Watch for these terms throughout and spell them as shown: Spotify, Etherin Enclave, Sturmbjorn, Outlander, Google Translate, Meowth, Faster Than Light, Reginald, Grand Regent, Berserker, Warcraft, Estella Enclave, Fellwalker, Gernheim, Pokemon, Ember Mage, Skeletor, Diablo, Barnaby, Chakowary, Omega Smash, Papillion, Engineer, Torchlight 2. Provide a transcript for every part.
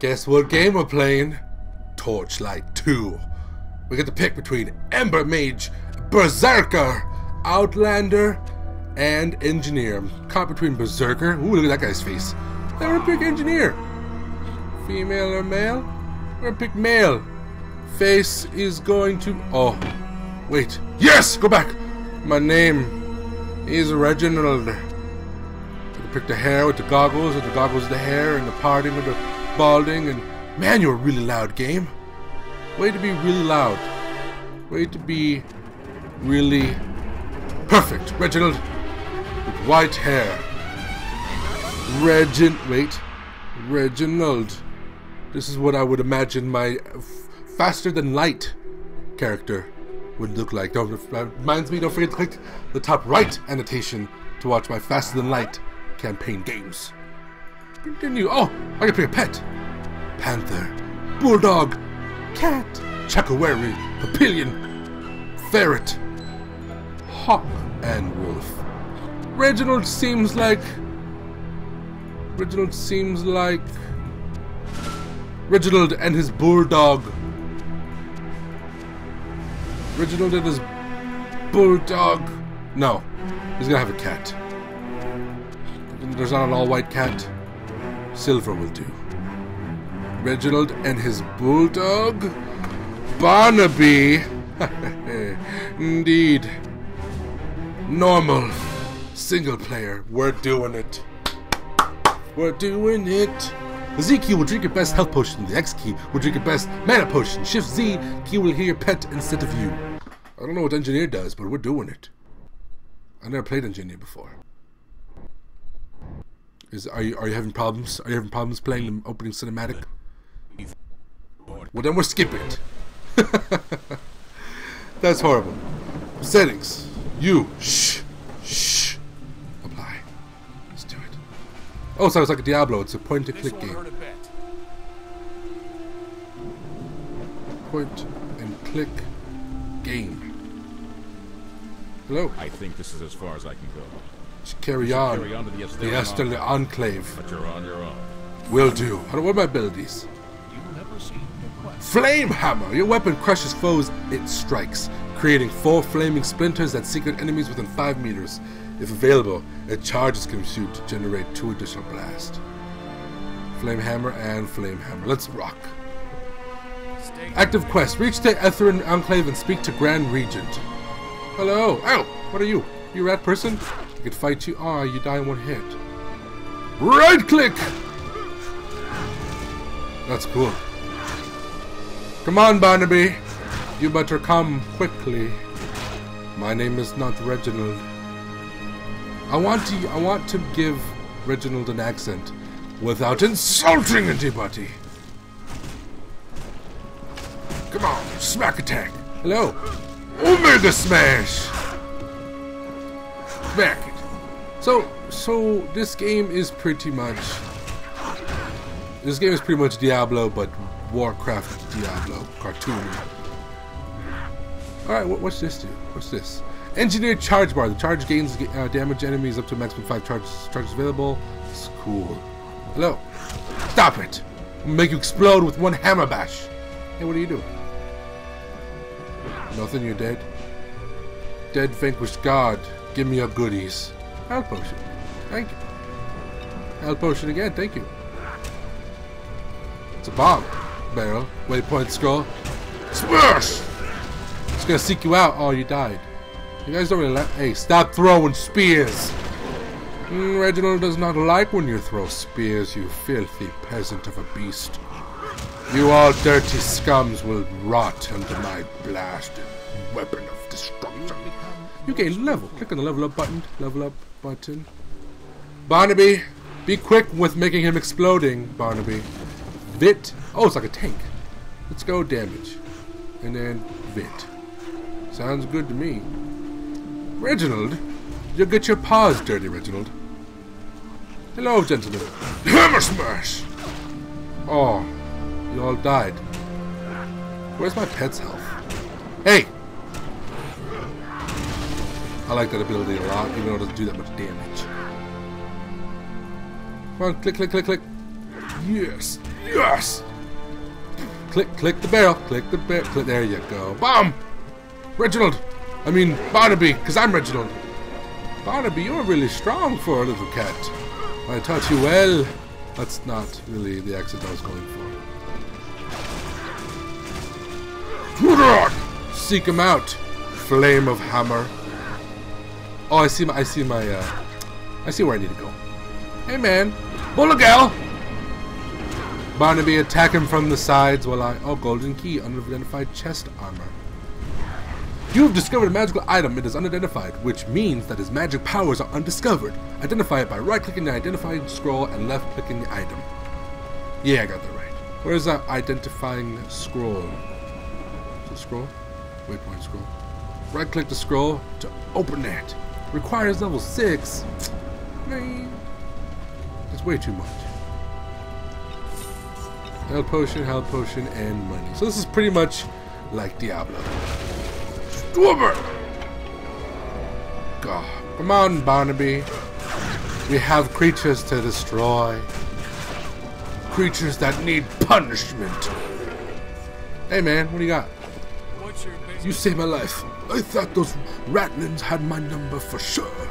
Guess what game we're playing? Torchlight 2. We get to pick between Ember Mage, Berserker, Outlander, and Engineer. Caught between Berserker. Ooh, look at that guy's face. Now we're gonna pick Engineer. Female or male? We're gonna pick male. Face is going to... oh. Wait. Yes! Go back! My name is Reginald. I picked the hair with the goggles, and the goggles the hair, and the parting with the balding, and... man, you're a really loud game. Way to be really loud. Way to be really perfect. Reginald with white hair. Reginald. This is what I would imagine my Faster Than Light character would look like. Don't, reminds me, don't forget to click the top right annotation to watch my Faster Than Light campaign games. Continue. Oh, I can pick a pet. Panther, Bulldog, Cat, Chakowary, Papillion, Ferret, Hawk, and Wolf. Reginald seems like... Reginald and his Bulldog... No. He's gonna have a cat. There's not an all-white cat. Silver will do. Reginald and his Bulldog? Barnaby? Indeed. Normal. Single player. We're doing it. We're doing it. The Z key will drink your best health potion. The X key will drink your best mana potion. Shift Z key will hear your pet instead of you. I don't know what Engineer does, but we're doing it. I never played Engineer before. Are you having problems? Are you having problems playing the opening cinematic? Well, then we'll skip it. That's horrible. Settings. You. Shh. Apply. Let's do it. Oh, so it's like a Diablo. It's a point-and-click game. Point-and-click game. Hello. I think this is as far as I can go. Carry on to the Estella Enclave. But you're on your own. Will do. What are my abilities? Flame Hammer! Your weapon crushes foes it strikes, creating 4 flaming splinters that secret enemies within 5 meters. If available, a charge is consumed to generate 2 additional blasts. Flame Hammer and Flame Hammer. Let's rock. Active quest. Reach the Etherin Enclave and speak to Grand Regent. Hello. Ow! What are you? You rat person? Could fight you. Ah, you die in 1 hit. Right click! That's cool. Come on, Barnaby. You better come quickly. My name is not Reginald. I want to give Reginald an accent without insulting anybody. Come on, smack attack. Hello. Omega Smash! Smack it. So this game is pretty much Diablo, but Warcraft Diablo cartoon. All right, what's this do? What's this? Engineer charge bar. The charge gains damage enemies up to a maximum 5 charges available. It's cool. Hello. Stop it. I'll make you explode with 1 hammer bash. Hey, what are you doing? Nothing. You're dead. Dead vanquished god. Give me your goodies. Health potion. Thank you. Health potion again. Thank you. It's a bomb. Barrel. Waypoint scroll. Smash! It's gonna seek you out. Oh, you died. You guys don't really like... hey, stop throwing spears! Reginald does not like when you throw spears, you filthy peasant of a beast. You all dirty scums will rot under my blasted weapon of destruction. You gain level. Click on the level up button. Barnaby, be quick with making him exploding, Barnaby. Vit. Oh, it's like a tank. Let's go damage. And then Vit. Sounds good to me. Reginald, you'll get your paws dirty, Reginald. Hello, gentlemen. Hammer smash! Oh, you all died. Where's my pet's health? Hey! I like that ability a lot, even though it doesn't do that much damage. Come on, click, click, click, click. Yes! Yes! Click the bell. Click the bell. There you go. Bam! Reginald! I mean, Barnaby, because I'm Reginald. Barnaby, you're really strong for a little cat. I taught you well. That's not really the accent I was going for. Seek him out, flame of hammer. Oh, I see where I need to go. Hey, man. Bullagel! Barnaby, attack him from the sides while I... Oh, golden key. Unidentified chest armor. You've discovered a magical item. It is unidentified, which means that his magic powers are undiscovered. Identify it by right-clicking the identifying scroll and left-clicking the item. Yeah, I got that right. Where is that identifying scroll? Is it scroll? Waypoint scroll. Right-click the scroll to open it. Requires level 6. That's way too much. Health potion, and money. So this is pretty much like Diablo. Dwarber! God, come on, Barnaby. We have creatures to destroy. Creatures that need punishment. Hey, man, what do you got? You saved my life. I thought those ratlins had my number for sure.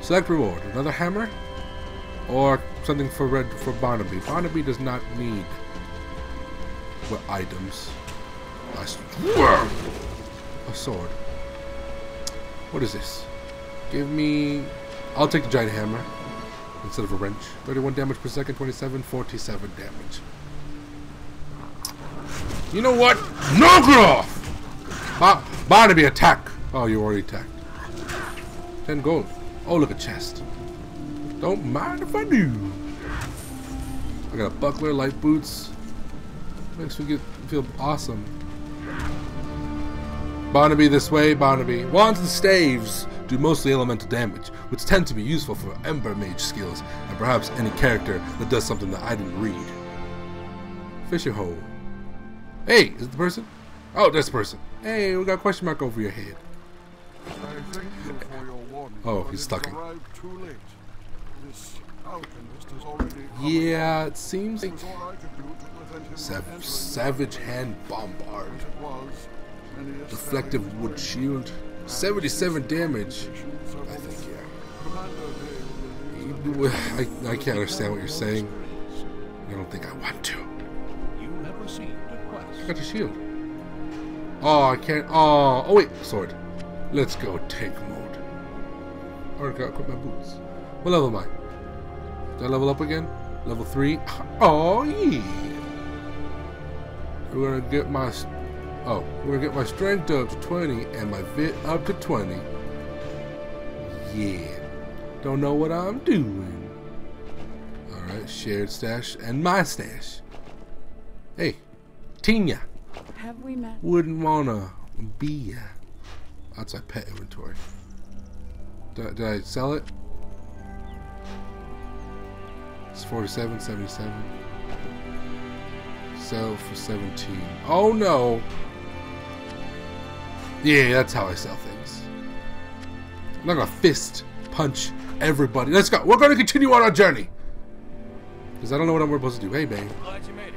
Select reward. Another hammer? Or something for Barnaby. Barnaby does not need what items. I swear! A sword. What is this? Give me... I'll take the giant hammer instead of a wrench. 31 damage per second, 27, 47 damage. You know what? No growth! Barnaby, attack! Oh, you already attacked. 10 gold. Oh, look, a chest. Don't mind if I do. I got a buckler, light boots. Makes me feel awesome. Barnaby this way, Barnaby. Wands and staves do mostly elemental damage, which tend to be useful for Ember Mage skills, and perhaps any character that does something that I didn't read. Fisher hole. Hey, is it the person? Oh, that's the person. Hey, we got a question mark over your head. Oh, he's stuck in. Yeah, it seems like... Savage hand bombard. Deflective wood shield, 77 damage. I think, yeah. I can't understand what you're saying. I don't think I want to. I got the shield. Oh, I can't. Oh, oh wait, sword. Let's go tank mode. I already got my boots. What level am I? Did I level up again? Level 3. Oh yeah. We're gonna get my. Oh, we're gonna get my strength up to 20 and my vit up to 20. Yeah. Don't know what I'm doing. Alright, shared stash and my stash. Hey, Tina. Have we met? Wouldn't wanna be ya. That's my pet inventory. Did I sell it? It's 47, 77. Sell for 17. Oh no! Yeah, that's how I sell things. I'm not gonna fist punch everybody. Let's go. We're gonna continue on our journey. Because I don't know what I'm supposed to do. Hey, babe. Glad you made it.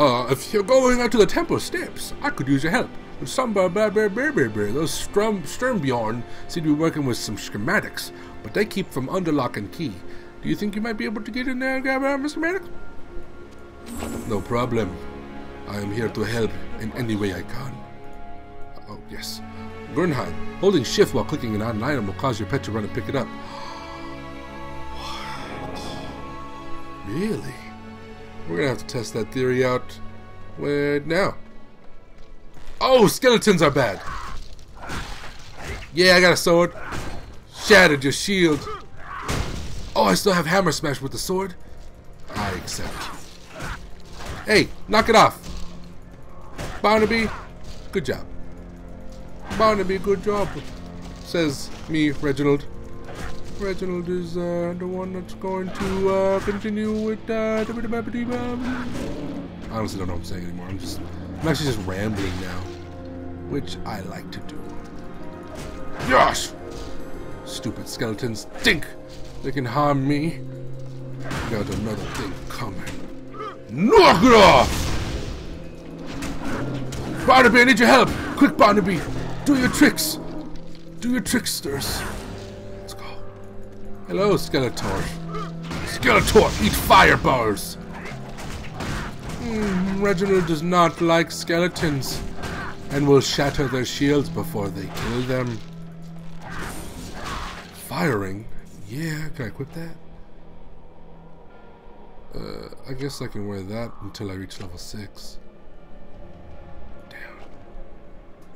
If you're going out to the temple steps, I could use your help. But some those Sturmbjorn seem to be working with some schematics, but they keep from under lock and key. Do you think you might be able to get in there and grab our schematic? No problem. I am here to help in any way I can. Oh, yes. Gernheim, holding shift while clicking an item will cause your pet to run and pick it up. What? Really? We're going to have to test that theory out. Where now? Oh, skeletons are bad. Yeah, I got a sword. Shattered your shield. Oh, I still have hammer smash with the sword. I accept. Hey, knock it off. Barnaby, good job. Barnaby, good job. Says me, Reginald. Reginald is the one that's going to continue with... I honestly don't know what I'm saying anymore. I'm actually just rambling now, which I like to do. Yes! Stupid skeletons, think they can harm me. got another thing coming. Norgroth! Barnaby, I need your help! Quick, Barnaby! Do your tricks! Do your tricksters! Let's go. Hello, Skeletor. Skeletor, eat fireballs! Reginald does not like skeletons and will shatter their shields before they kill them. Firing? Yeah, can I equip that? I guess I can wear that until I reach level 6. Damn.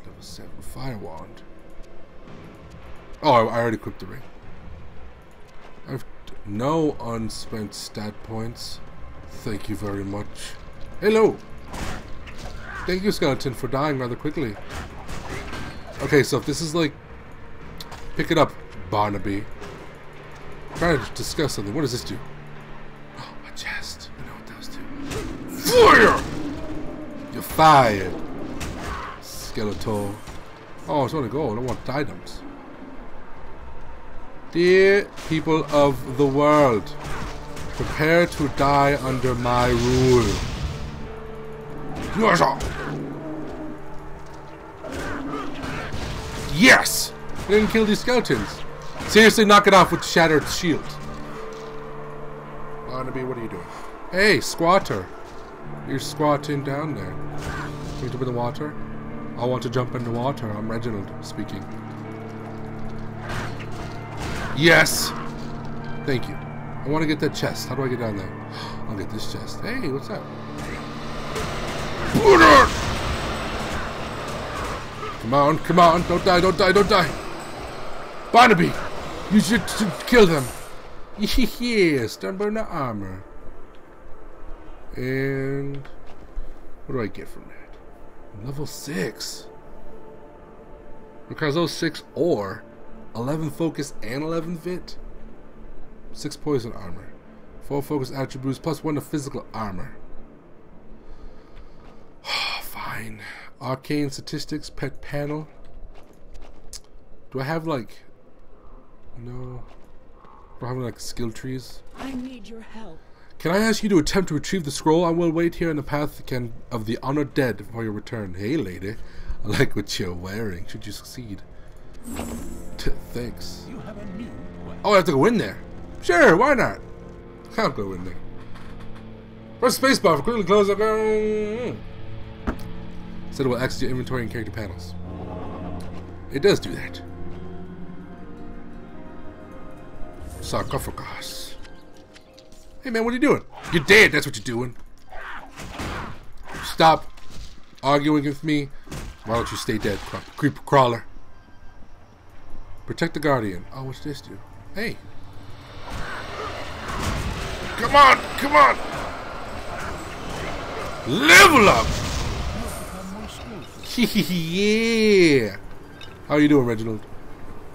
Level 7. Fire wand. Oh, I already equipped the ring. I have no unspent stat points. Thank you very much. Hello! Thank you, Skeleton, for dying rather quickly. Okay, so if this is like... Pick it up, Barnaby. I'm trying to discuss something. What does this do? Oh, a chest. I know what those do. Fire! You're fired. Skeletor. Oh, it's only gold. I want items. Dear people of the world, prepare to die under my rule. Yes! I didn't kill these skeletons. Seriously, knock it off with shattered shield. Barnaby, what are you doing? Hey, squatter. You're squatting down there. Can you jump in the water? I want to jump in the water. I'm Reginald speaking. Yes! Thank you. I want to get that chest. How do I get down there? I'll get this chest. Hey, what's up? Come on, come on. Don't die, don't die, don't die. Barnaby, you should kill them. Yeah, Sturmbjorn armor. And what do I get from that? Level 6. Because those 6 or 11 focus and 11 vit. 6 poison armor. 4 focus attributes plus 1 to physical armor. Fine. Arcane statistics, pet panel. Do I have like... No. Do I have like skill trees? I need your help. Can I ask you to attempt to retrieve the scroll? I will wait here in the path of the honored dead before your return. Hey lady, I like what you're wearing. Should you succeed? Thanks. You have a new one. Oh, I have to go in there. Sure, why not? Can't go in there. Press spacebar for quickly close up. Said it will access your inventory and character panels. It does do that. Sarcophagus. Hey man, what are you doing? You're dead, that's what you're doing. Stop arguing with me. Why don't you stay dead, creeper crawler? Protect the guardian. Oh, what's this do? Hey. Come on, come on! Level up! Yeah! How are you doing, Reginald?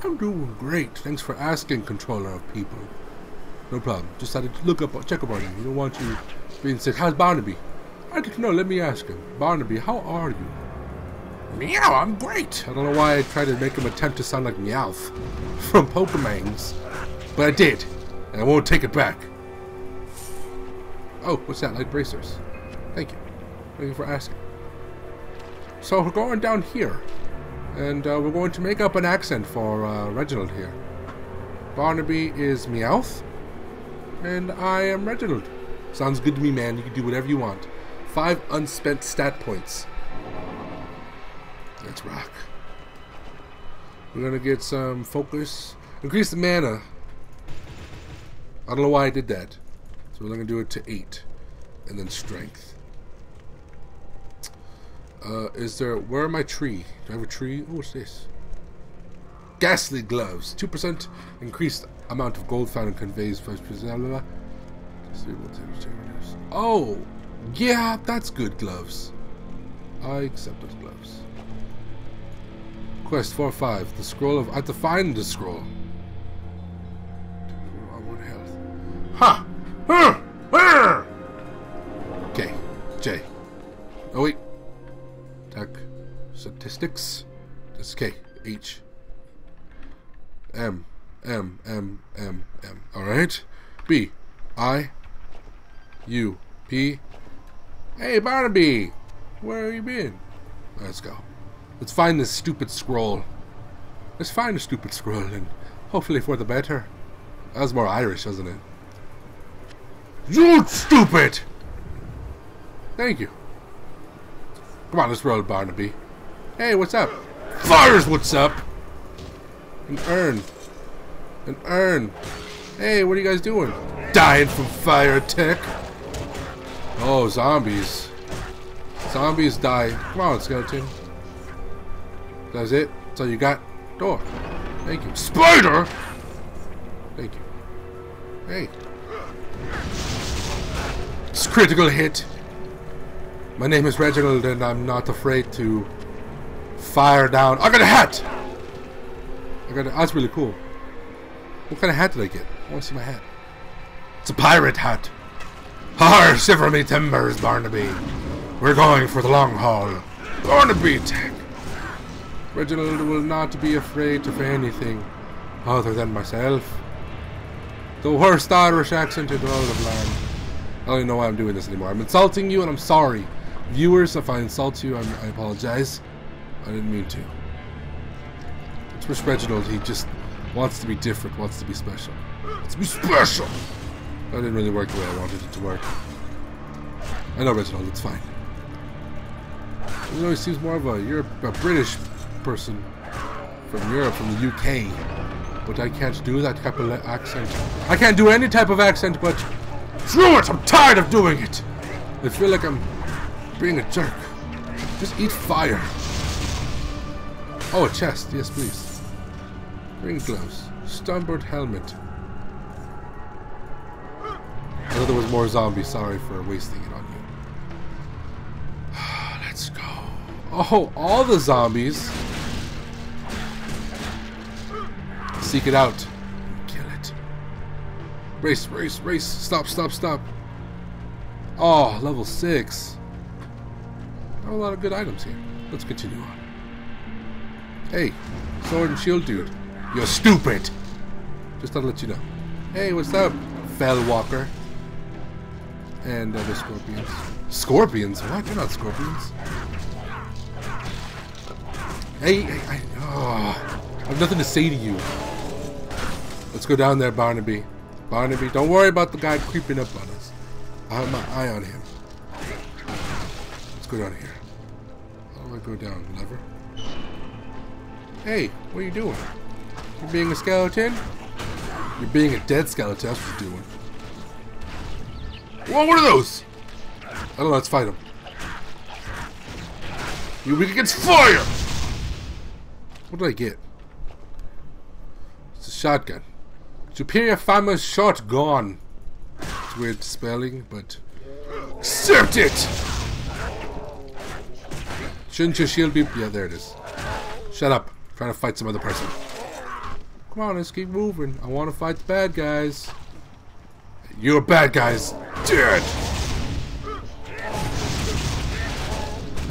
I'm doing great. Thanks for asking, controller of people. No problem. Just had to look up, check up on you. We don't want you being sick. How's Barnaby? I don't know. Let me ask him. Barnaby, how are you? Meow, I'm great. I don't know why I tried to make him attempt to sound like Meowth from Pokemon's, but I did, and I won't take it back. Oh, what's that? Light bracers. Thank you. Thank you for asking. So we're going down here. And we're going to make up an accent for Reginald here. Barnaby is Meowth. And I am Reginald. Sounds good to me, man. You can do whatever you want. 5 unspent stat points. Let's rock. We're going to get some focus. Increase the mana. I don't know why I did that. So we're going to do it to 8, and then strength. Where are my tree? Do I have a tree? Oh, what's this? Ghastly gloves. 2% increased amount of gold found and conveys. Oh, yeah, that's good gloves. I accept those gloves. Quest 4-5. The scroll of... I have to find the scroll. I want health. Ha! Huh. Okay, J. Oh wait. Attack statistics. That's K. H. M. M. M. M. M. Alright. B. I. U P. Hey, Barnaby! Where have you been? Let's go. Let's find this stupid scroll. Let's find a stupid scroll, and hopefully for the better. That was more Irish, wasn't it? You stupid! Thank you. Come on, let's roll, Barnaby. Hey, what's up? Fires, what's up? An urn. An urn. Hey, what are you guys doing? Dying from fire tech. Oh, zombies. Zombies die. Come on, Skeletor. That's it? That's all you got? Door. Thank you. Spider! Thank you. Hey. It's a critical hit. My name is Reginald, and I'm not afraid to fire down. I got a hat! I got a... That's really cool. What kind of hat did I get? I want to see my hat. It's a pirate hat. Har! Shiver me timbers, Barnaby. We're going for the long haul. Barnaby tech. Reginald will not be afraid of anything other than myself. The worst Irish accent in all of land. I don't even know why I'm doing this anymore. I'm insulting you, and I'm sorry. Viewers, if I insult you, I apologize. I didn't mean to. It's with Reginald, he just wants to be different, wants to be special. Wants to be special! That didn't really work the way I wanted it to work. I know, Reginald, it's fine. You know, he seems more of a, you're a British person from Europe, from the UK, but I can't do that type of accent. I can't do any type of accent, but screw it! I'm tired of doing it! I feel like I'm being a jerk. Just eat fire. Oh, a chest. Yes, please. Green gloves. Sturmbjorn helmet. I know there was more zombies. Sorry for wasting it on you. Let's go. Oh, all the zombies. Seek it out. Kill it. Race, race, race. Stop, stop, stop. Oh, level 6. Not a lot of good items here. Let's continue on. Hey, sword and shield dude. You're stupid! Just thought I'd let you know. Hey, what's up, Fellwalker? And other scorpions. Scorpions? What? They're not scorpions. Hey, I have nothing to say to you. Let's go down there, Barnaby. Barnaby, don't worry about the guy creeping up on us. I have my eye on him. Let's go down here. How do I go down? Lever? Hey, what are you doing? You're being a skeleton? You're being a dead skeleton, that's what you're doing. Whoa, what are those? I don't know, let's fight them. You're weak against fire! What did I get? It's a shotgun. Superior Farmer's Shotgun. It's weird spelling, but... accept it! Shouldn't your shield be... yeah, there it is. Shut up. I'm trying to fight some other person. Come on, let's keep moving. I want to fight the bad guys. You're bad guys. Dead.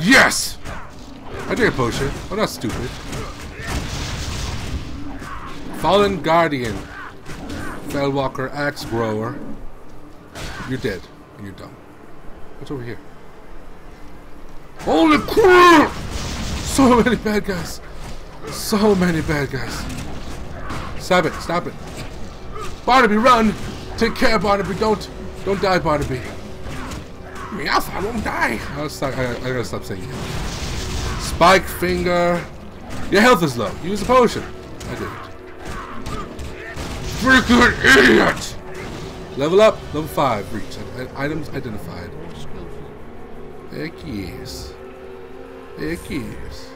Yes! I did a potion. I'm not stupid. Fallen Guardian. Fellwalker Axe Grower. You're dead. And you're dumb. What's over here? Holy crap! So many bad guys. So many bad guys. Stop it. Stop it. Barnaby, run. Take care, Barnaby. Don't die, Barnaby. Meowth, I won't die. I gotta stop saying it. Spike finger. Your health is low. Use a potion. I did it. Freaking idiot. Level up. Level 5. Reach. Items identified. Heck yes. Heck yes.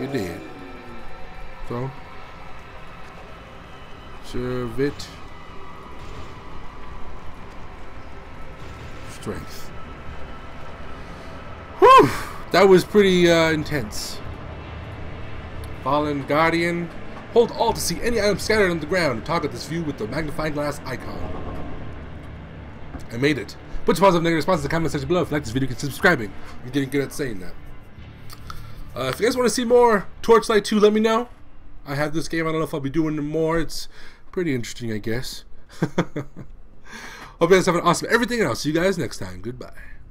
You're dead. So, serve it. Strength. Whew! That was pretty intense. Fallen Guardian. Hold Alt to see any item scattered on the ground. Target this view with the magnifying glass icon. I made it. Put your positive, negative responses in the comment section below. If you like this video, consider subscribing. I'm getting good at saying that. If you guys want to see more Torchlight 2, let me know. I have this game. I don't know if I'll be doing more. It's pretty interesting, I guess. Hope you guys have an awesome everything, and I'll see you guys next time. Goodbye.